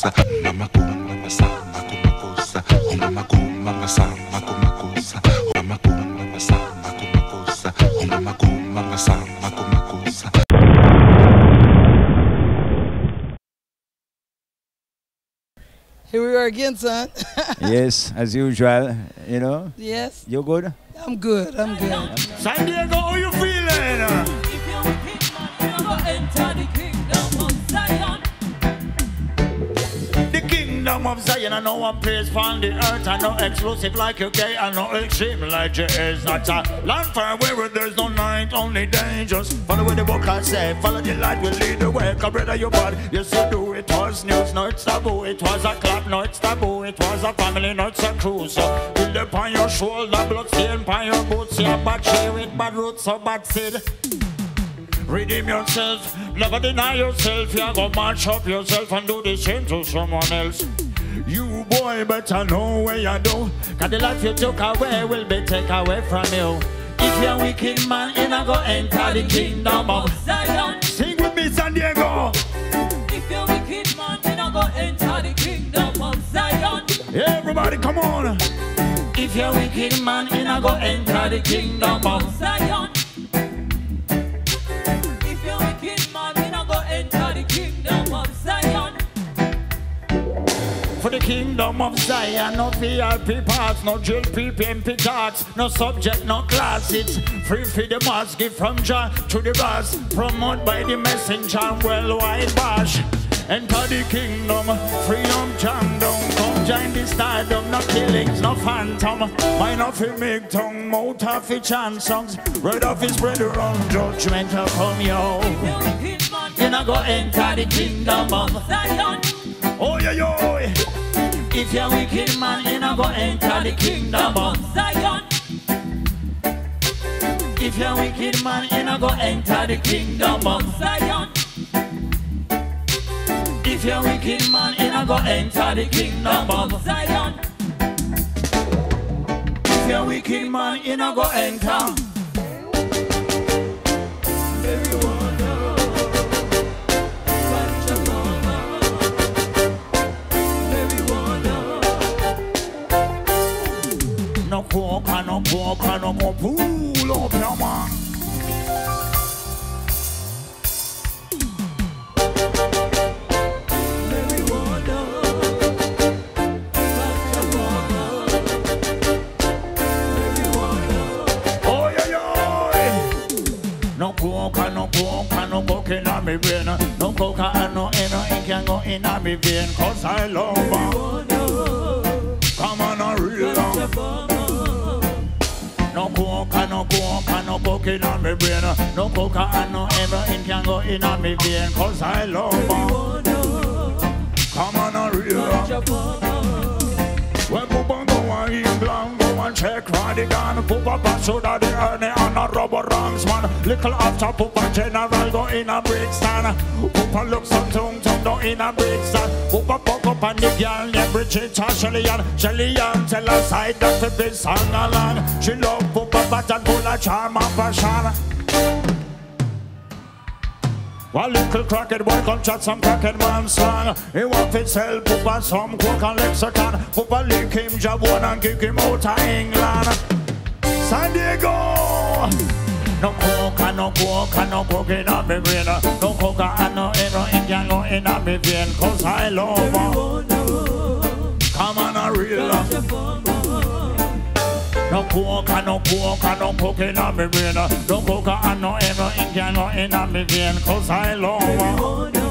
Here we are again, son. Yes, as usual, you know. Yes. You good? I'm good, I'm good. San Diego, how you feeling? If you're a king, man, you're gonna enter the kingdom of Zion. The kingdom of Zion, I know one place from the earth. I know exclusive like UK, I know extreme like JS. Not a land far away where there's no night, only dangerous. Follow where the book I say, follow the light, will lead the way. Come rid of your body, yes you do. It was news, no it's taboo. It was a club, no it's taboo. It was a family, no it's a crew. So upon your shoulder, blood stain upon your boots. You're bad share with bad roots or bad seed. Redeem yourself, never deny yourself. You go match up yourself and do the same to someone else. You boy better know where you do, cause the life you took away will be taken away from you. If you're a wicked man, you're not gonna enter the kingdom of Zion. Sing with me, San Diego. If you're a wicked man, you're not gonna enter the kingdom of Zion. Everybody come on. If you're a wicked man, you're not gonna enter the kingdom of Zion. If you're a wicked man, you're not gonna enter the kingdom of Zion. For the kingdom of Zion, no VIP parts, no jail PPMP cards, no subject, no class. It's free for the mass, give from John to the boss, promoted by the messenger, worldwide bash. Enter the kingdom, freedom, jam down. Come join the stardom, no killings, no phantom. Mine off his big tongue, mouth off his chant songs. Red off his bread around, judgment from yo. You're not gonna enter the kingdom of Zion. Oh yeah, yo. If you're a wicked man, you're not gonna enter the kingdom of Zion. If you're a wicked man, you're not gonna enter the kingdom of Zion. If you're a wicked man, you're not gonna enter the kingdom of Zion. If you're a wicked man, you're not gonna enter. No coca, no coca, no more pool up your man. No coca and no inner, it can go in a me vein. Cause I love her. Come on, I real love. No coca, no coca, no coca in me brain. No coca and no inner, it can go in a me vein. Cause I love her. Come on, I real love. When Pupa go on in blank, go and check Radigan. Pupa pass so that they earn it on a rubber ranks, man. Little after Pupa general go in a break stand. Pupa looks on tongue down in a break stand. Pupa pop up and the girl never bridges her Shelly-Yan tell her side that it be song along. She love Pupa but and full of charm and passion. While little crackhead boy come chat some crackhead man slang. He want to sell Pupa some coke and lexicon. Pupa lick him, jab one and kick him out of England. San Diego! No coca, no coca, no coke in a me brain. No coca and no inner, it can go in a me vein. Cause I love her. Come on, I real love. No coca, no coca, no coke in a me brain. No coca and no ever in can go in a me vein. Cause I love her.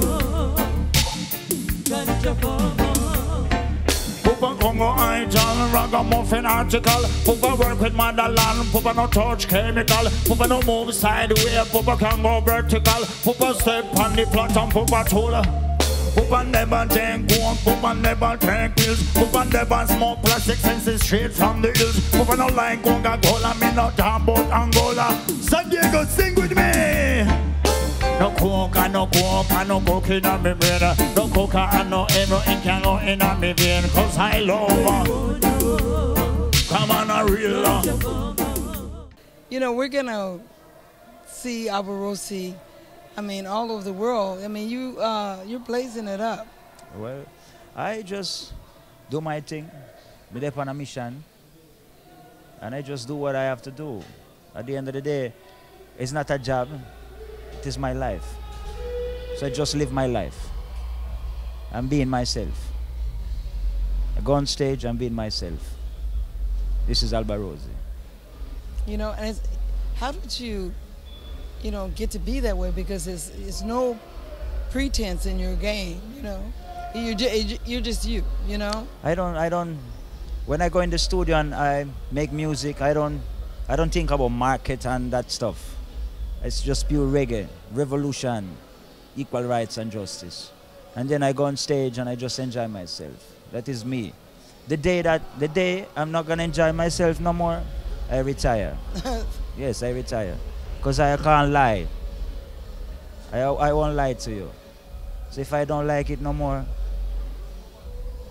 Pupa Congo idol, ragamuffin article. Pupa work with motherland. Pupa no touch chemical. Pupa no move sideways. Pupa can go vertical. Pupa step on the plot and Pupa tool. Pupa never drink coke, Pupa never drink pills. Pupa never smoke plastic since it's straight from the hills. Pupa no like Coca-Cola, me no talk about Angola. San Diego, sing with me! No coca, no coca, no coke in a me brain. No coca and no ever in can go in a me vein. Cause I love her. Come on, I real love. You know, we're gonna see Alborosie. I mean, all over the world. I mean, you're blazing it up. Well, I just do my thing. I'm there on a mission. And I just do what I have to do. At the end of the day, it's not a job. It is my life. So I just live my life. I'm being myself. I go on stage, I'm being myself. This is Alborosie. You know, and how did you, you know, get to be that way? Because there's no pretense in your game, you know? You're just you, you know? I don't, when I go in the studio and I make music, I don't think about market and that stuff. It's just pure reggae, revolution, equal rights and justice. And then I go on stage and I just enjoy myself. That is me. The day I'm not gonna enjoy myself no more, I retire. Yes, I retire. Because I can't lie. I won't lie to you. So if I don't like it no more,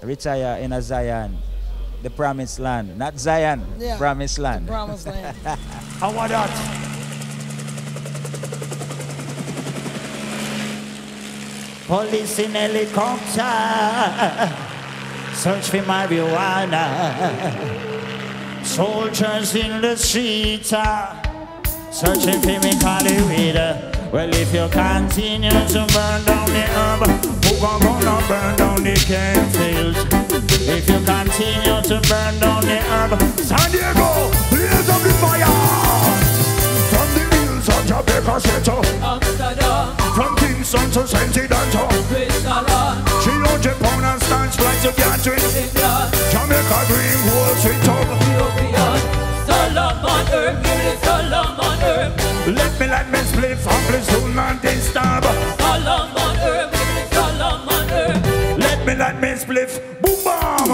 I retire in a Zion. The promised land. Not Zion, yeah, promised land. The promised land. I want that. Police in helicopter, search for marijuana. Soldiers in the streets, searching for me cali weed. Well, if you continue to burn down the herb, who gon' gonna burn down the candles? If you continue to burn down the herb, San Diego, blaze up the fire! From the hills of Jamaica Center, Amsterdam, from Kingston to Sentinel, Bristol, Chile, Japan and stands flight to Gatwick, England, Jamaica, Green Wall Street, Ethiopia. Solomon herb, give me the Solomon herb. Let me split from platoon and disturb. Solomon herb, give me the Solomon herb. Let me split, boom bam.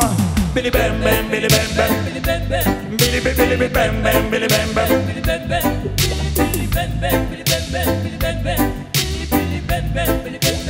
Billy bam bam, Billy bam bam, Billy bam bam, Billy bam bam, Billy bam bam, Billy bam bam, Billy bam bam, Billy bam bam, Billy bam bam, Billy bam bam, Billy bam bam, Billy bam bam, Billy bam bam, Billy bam bam, Billy bam bam, Billy bam bam, Billy bam bam, Billy bam bam.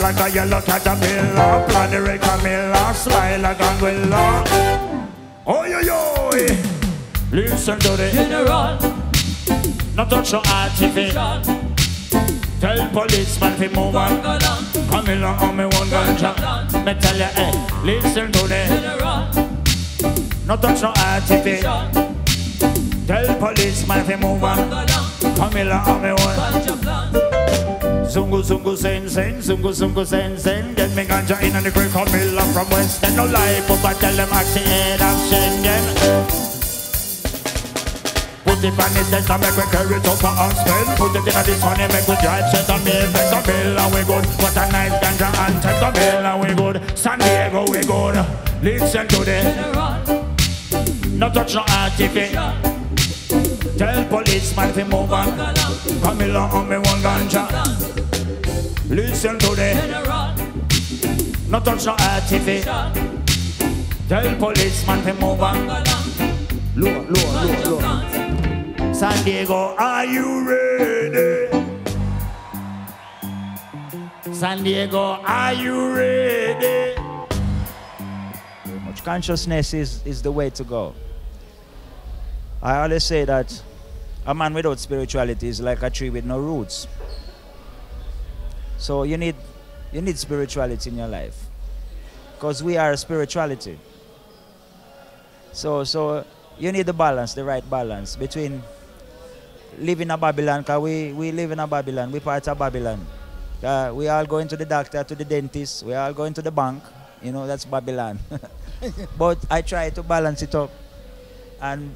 Like a yellow caterpillar, Planneric Camilla, smile like a gorilla. Oi, oi, oi! Listen to the general. Not touch your artificial. Tell policeman to move on. Come along on me one gunshot. Me tell you, hey, listen to the general. Not touch your artificial. Tell policeman to move on. Come along on me one. Zungu zungu zen zen, zungu zungu zen zen. Get me ganja in and the great Camilla from West End. No lie, but I tell them act the head of Schengen. Put it on the test and make we carry it up a hospital. Put it in the sun and make we drive straight on me. Fentanyl we good, what a nice ganja and fentanyl we good. San Diego we good. Listen to the general. No touch no artificial. Tell policeman to move on. Come along on me one ganja. Listen to the general. Not touch no artificial. Tell policeman to move on. Lower, lower, lower, lower. San Diego, are you ready? San Diego, are you ready? Much consciousness is the way to go. I always say that a man without spirituality is like a tree with no roots. So you need spirituality in your life, because we are spirituality. So you need the balance, the right balance between living in Babylon, because we live in Babylon, we part of Babylon. We all going to the doctor, to the dentist, we all going to the bank, you know, that's Babylon. But I try to balance it up, and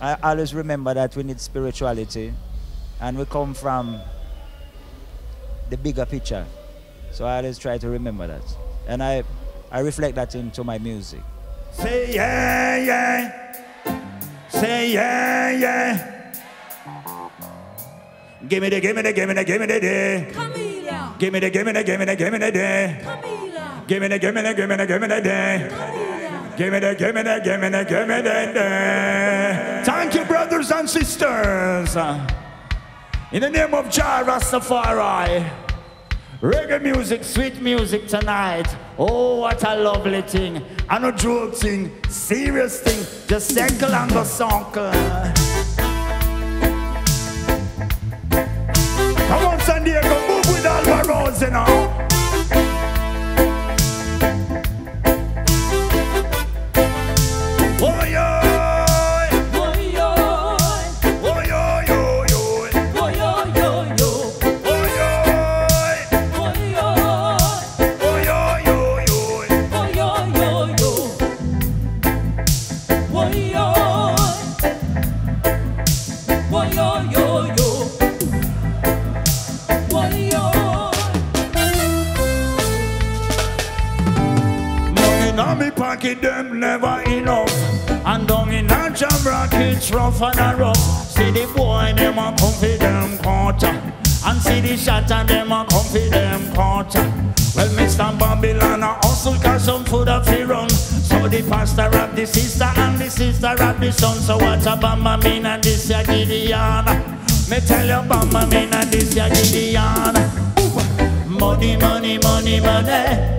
I always remember that we need spirituality, and we come from the bigger picture. So I always try to remember that, and I reflect that into my music. Say yeah, yeah. Say yeah, yeah. Give me the, give me the, give me the, give me the day. Camila. Give me the, give me the, give me the, give me the day. Camila. Give me the, give me the, give me the, give me the day. Camila. Give me the, give me the, give me the, give me the day. Thank you, brothers and sisters. In the name of Jah Rastafari, reggae music, sweet music tonight. Oh, what a lovely thing. I no joke thing, serious thing. Just circle and the circle. Come on, San Diego, move with Alborosie now. Oy, oy. Oy, oy. Oy, oy, oy, oy. Oy, oy, oy, oy. Oy, oy. Oy, oy, oy, oy. Oy, oy, oy, oy. Oy, oy. Oy, oy, oy, oy. Pocket them never enough, and down in a jam rockets rough and a rough. See the boy them a come for them quarter, and see the shatter them a come for them quarter. Well, Mr. Babylon a hustle 'cause some food a fi run. So the pastor rob the sister and the sister rob the son. So what a bamba mean and this ya Gideon? Me tell you bamba mean and this ya Gideon. Money, money, money, money.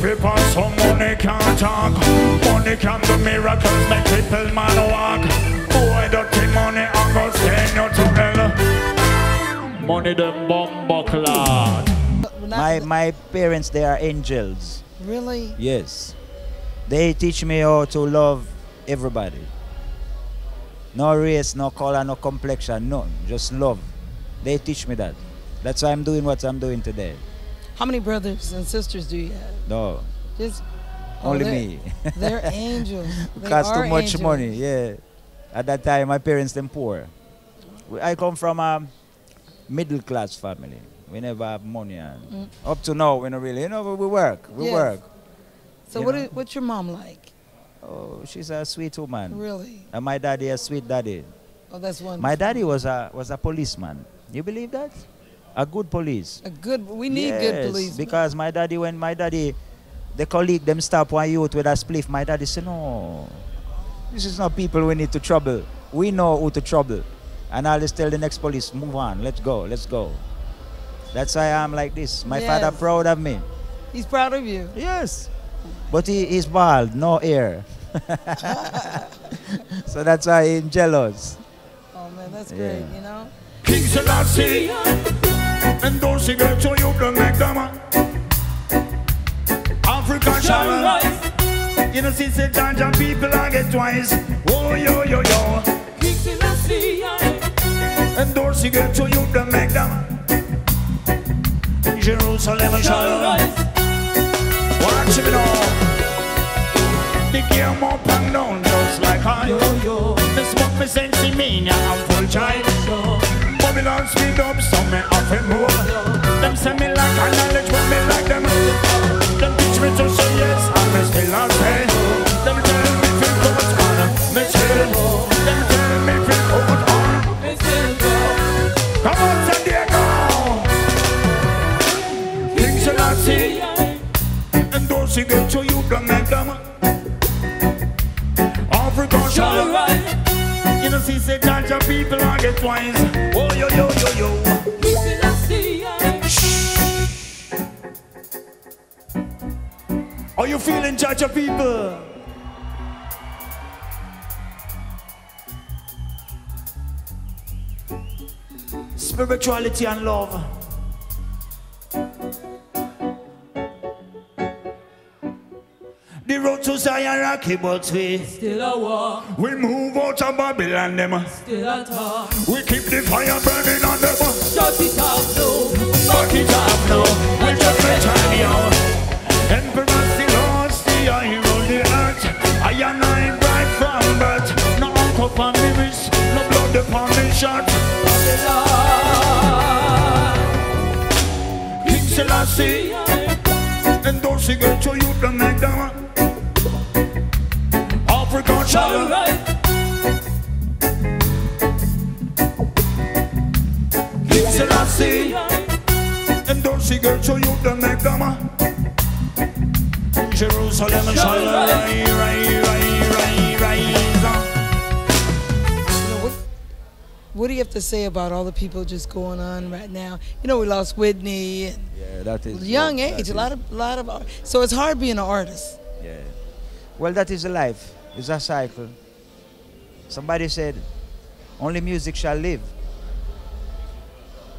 People, so money can't talk. Money can do miracles, make people man walk. Boy, dirty money, I'm gonna send you to hell. Money the bomb buckler. My parents, they are angels. Really? Yes. They teach me how to love everybody. No race, no color, no complexion, no, just love. They teach me that. That's why I'm doing what I'm doing today. How many brothers and sisters do you have? No. Just only me. They're angels. They cost too much angels. Money, yeah. At that time, my parents, them poor. I come from a middle-class family. We never have money. And up to now, we don't really, you know, but we work. We work. So what's your mom like? Oh, she's a sweet woman. Really? And my daddy, a sweet daddy. Oh, that's wonderful. My daddy was a policeman. You believe that? A good police. A good, we need good police. Because my daddy, when my daddy, the colleague them stop one youth with a spliff, my daddy said, no, this is not people we need to trouble. We know who to trouble. And I'll just tell the next police, move on, let's go, let's go. That's why I'm like this. My father proud of me. He's proud of you. Yes. But he's bald, no hair. So that's why he's jealous. Oh man, that's great, you know? King Selassie, and those cigarettes so you don't make them. African shaman, you know, see the Janja people I get twice. Oh, yo, yo, yo. King Selassie, and those cigarettes so you don't make them. Jerusalem shaman, watch it all. They care more pang down just like I. They smoke me sensi mania, I'm full child. Babylon speed up, some me off and more. Them send me like a knowledge, but me like them. Them teach me to say yes, and me still not say. Them tell me feel good, and me still go. Them tell me feel good, and me still go. Come on, San Diego! she gave to you, black man, dumb. Africa, sure, right. You know, she said, Jaja people are get wise. Oh, yo, yo, yo, yo. Listen, I see you. Are you feeling Jaja people? Spirituality and love. The road to Zion rocky, but we still a walk. We move out of Babylon, them still a talk. We keep the fire burning on them. Shut it off, no. Fuck it off, no. We'll just return you. Emperor still holds the hero, the earth. I and I bright from birth. No uncle upon the wrist, no blood upon the shirt. King Selassie, and don't she get to you the night down. African child, King Selassie, and don't she get to you the night down. Jerusalem, shall What do you have to say about all the people just going on right now? You know, we lost Whitney. And yeah, that is young age. Is. A lot of. So it's hard being an artist. Yeah. Well, that is life. It's a cycle. Somebody said, "Only music shall live,"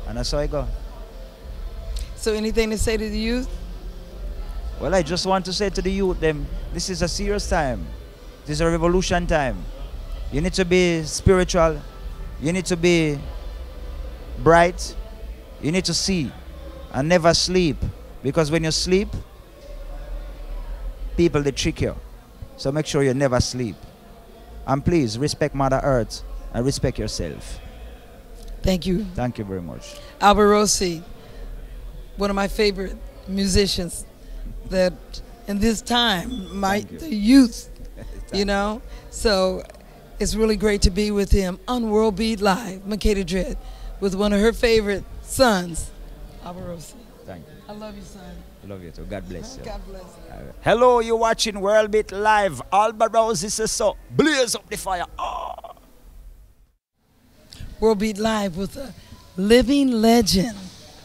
and that's how I go. So, anything to say to the youth? Well, I just want to say to the youth, them, this is a serious time. This is a revolution time. You need to be spiritual. You need to be bright, you need to see, and never sleep. Because when you sleep, people, they trick you. So make sure you never sleep. And please, respect Mother Earth, and respect yourself. Thank you. Thank you very much. Alborosie, one of my favorite musicians that in this time, the youth, you know, so. It's really great to be with him on World Beat Live, Makeda Dredd, with one of her favorite sons, Alborosie. Thank you. I love you, son. I love you too. God bless you. God bless you. Hello, you're watching World Beat Live. Alborosie says so. Blaze up the fire. Oh. World Beat Live with a living legend,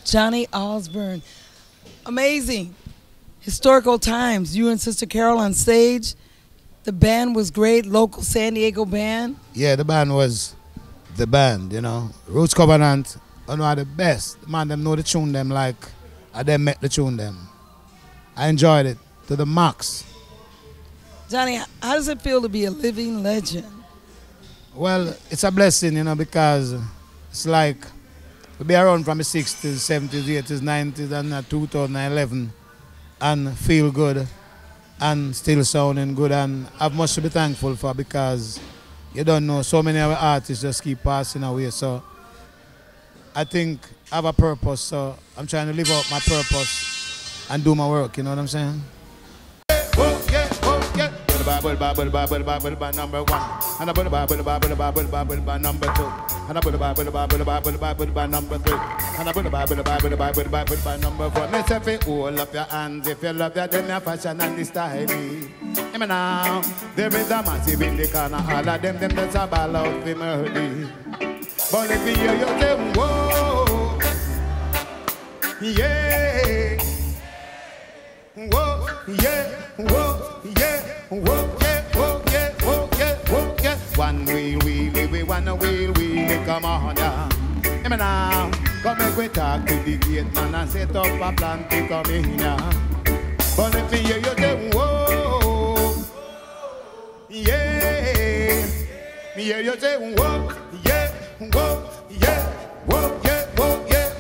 Johnny Osbourne. Amazing. Historical times. You and Sister Carol on stage. The band was great, local San Diego band. Yeah, the band was the band, you know. Roots Covenant, you know, are the best. The man, them know the tune them like I them met the tune them. I enjoyed it to the max. Johnny, how does it feel to be a living legend? Well, it's a blessing, you know, because it's like we'll be around from the 60s, 70s, 80s, 90s, and 2011 and feel good. And still sounding good, and I've much to be thankful for, because you don't know, so many other artists just keep passing away. So I think I have a purpose, so I'm trying to live out my purpose and do my work, you know what I'm saying? And I put the Bible by number 1, and I put the Bible by number 2, and I put the Bible by number 3, and I put the Bible by number 4. Let's have it all up your hands if you love your them, your fashion and the style. Amen. Now, there is a massive in the corner, all of them that's a ball out the murder. But if you hear your them, whoa, yeah, whoa, yeah, whoa, yeah, whoa, yeah, whoa, yeah, whoa, yeah, whoa, yeah. One wheel, one wheel, come on down. Amen. Now, come and we talk to the gate man and set up a plan to come in here. But if you hear you say, whoa, yeah, me hear you say, whoa, yeah, whoa, yeah, whoa, yeah, whoa, yeah,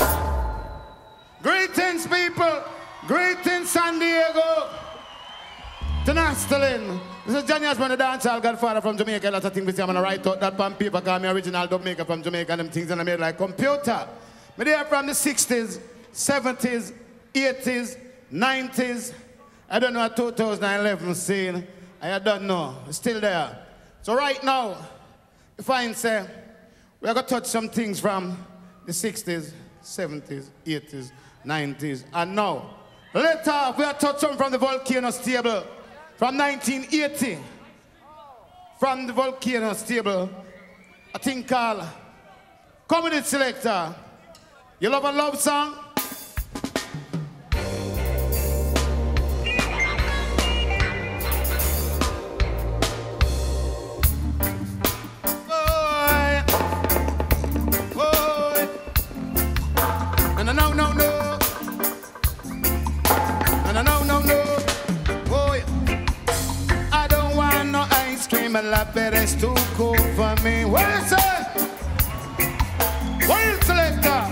whoa. Greetings, people. Greetings, San Diego. Tenastelin. This is Johnny Osbourne, the dancehall godfather from Jamaica. Lots of things we see. I'm going to write out that pan paper, because I'm original dub maker from Jamaica. Them things that I made like computer. I'm there from the 60s, 70s, 80s, 90s. I don't know what 2011 scene. I don't know. It's still there. So right now, if I ain't say, we're going to touch some things from the 60s, 70s, 80s, 90s, and now. Let off, we are touching from the Volcano Stable from 1980. From the Volcano Stable, a thing called Comedy Selector. You love a love song? I bet it's too cool for me. What is it? World Selector.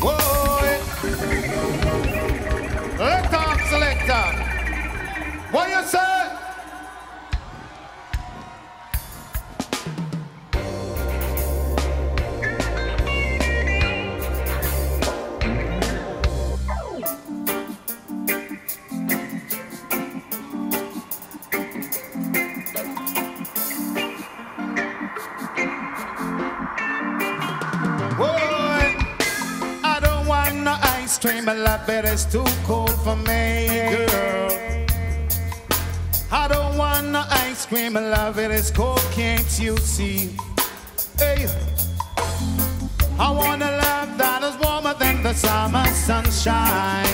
Whoa. Let off, Selector. What you say? Well, I bet it's too cold for me, girl. I don't want no ice cream. I love it. It's cold, can't you see? Hey, I want a love that is warmer than the summer sunshine.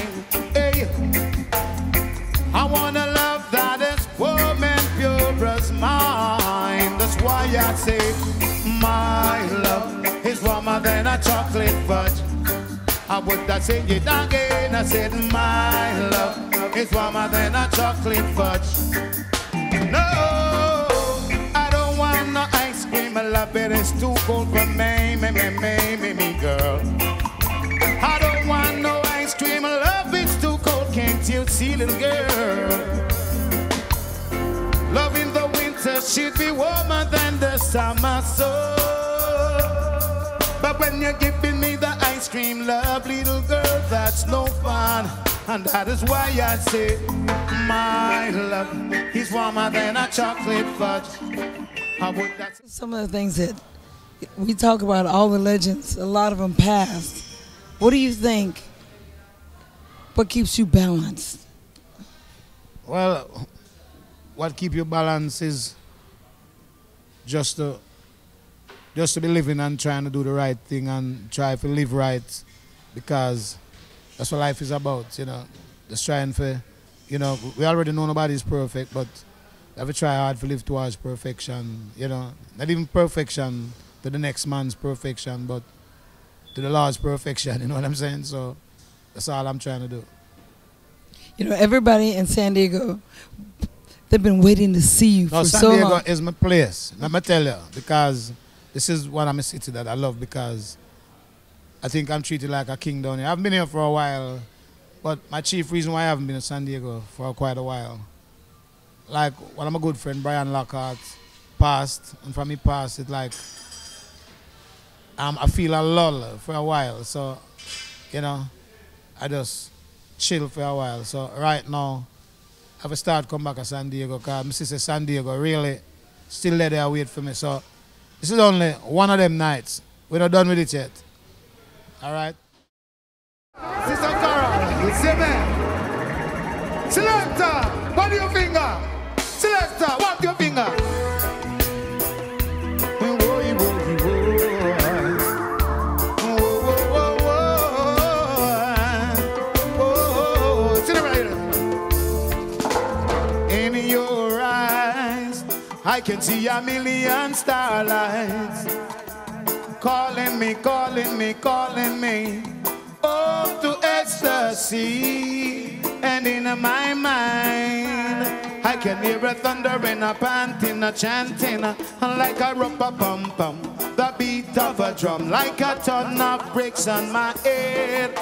Hey, I want a love that is warm and pure as mine. That's why I say my love is warmer than a chocolate fudge. I would have sing it again. I said my love is warmer than a chocolate fudge. No, I don't want no ice cream. I love it. It's too cold for me, girl. I don't want no ice cream. I love it's too cold. Can't you see, little girl? Love in the winter should be warmer than the summer, so. But when you're giving me the ice cream, love, little girl, that's no fun. And that is why I say, my love, he's warmer than a chocolate fudge. Some of the things that we talk about, all the legends, a lot of them passed. What do you think? What keeps you balanced? Well, what keeps you balanced is just the just to be living and trying to do the right thing and try to live right, because that's what life is about, you know. Just trying for, you know, we already know nobody's perfect, but have to try hard to live towards perfection, you know. Not even perfection to the next man's perfection, but to the Lord's perfection, you know what I'm saying? So that's all I'm trying to do. You know, everybody in San Diego, they've been waiting to see you for so long. San Diego is my place, let me tell you, because this is one of my cities that I love, because I think I'm treated like a king down here. I've been here for a while, but my chief reason why I haven't been to San Diego for quite a while, like one of my good friend, Brian Lockhart, passed, and from me past, it's like I feel a lull for a while, so, you know, I just chill for a while. So right now, I have to start come back to San Diego, because my sister San Diego really still there wait for me, so. This is only one of them nights. We're not done with it yet. All right? Sister Carol, you see me? Selector, what do you finger? Selector, what do you finger? I can see a million starlights calling me, calling me, calling me up to ecstasy. And in my mind, I can hear a thundering, a panting, a chanting, like a rumpa-pum-pum, the beat of a drum, like a ton of bricks on my head.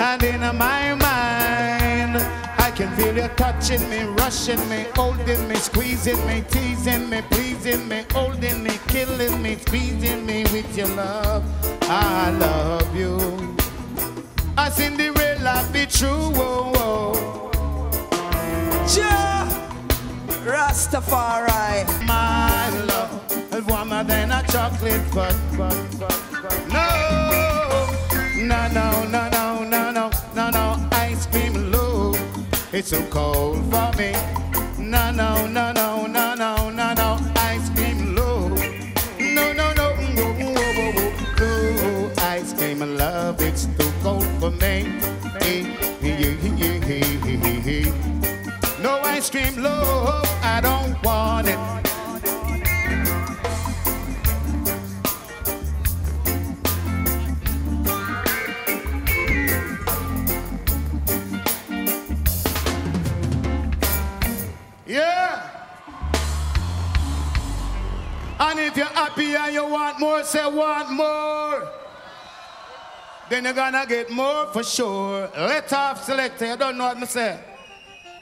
And in my mind, I can feel you touching me, rushing me, holding me, squeezing me, teasing me, pleasing me, holding me, killing me, squeezing me with your love. I love you. I seen the real life be true. Whoa, whoa. Yeah, Rastafari. My love is warmer than a chocolate. But no, no, no, no, no. It's so cold for me. No, no, no, no, no, no, no, no. Ice cream low. No, no, no, whoa, whoa, whoa, whoa, low. Ice cream love. It's too cold for me. No ice cream love. I don't want it. And if you're happy and you want more, say want more. Then you're gonna get more for sure. Let off selector, you don't know what I say.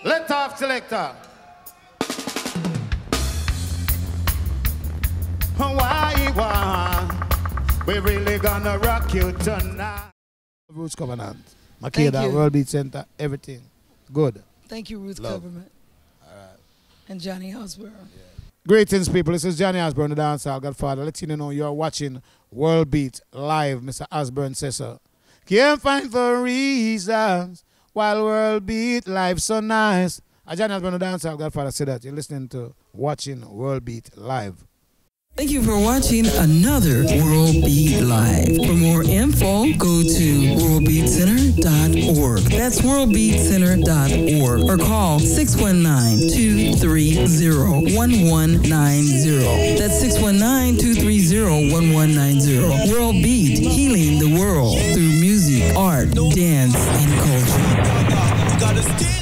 Let off selector. Why, we really gonna rock you tonight. Roots Covenant, Makeda, World Beat Center, everything. Good. Thank you, Roots Covenant. All right. And Johnny Osbourne. Yeah. Greetings, people. This is Johnny Osbourne, the dancer, Godfather. Letting you know you're watching World Beat Live, Mr. Osbourne says so. Can't find the reasons why World Beat Live so nice. I'm Johnny Osbourne, the dancer, Godfather, say that. You're listening to watching World Beat Live. Thank you for watching another World Beat Live. For more info, go to worldbeatcenter.org. That's worldbeatcenter.org. Or call 619-230-1190. That's 619-230-1190. World Beat, healing the world through music, art, dance, and culture.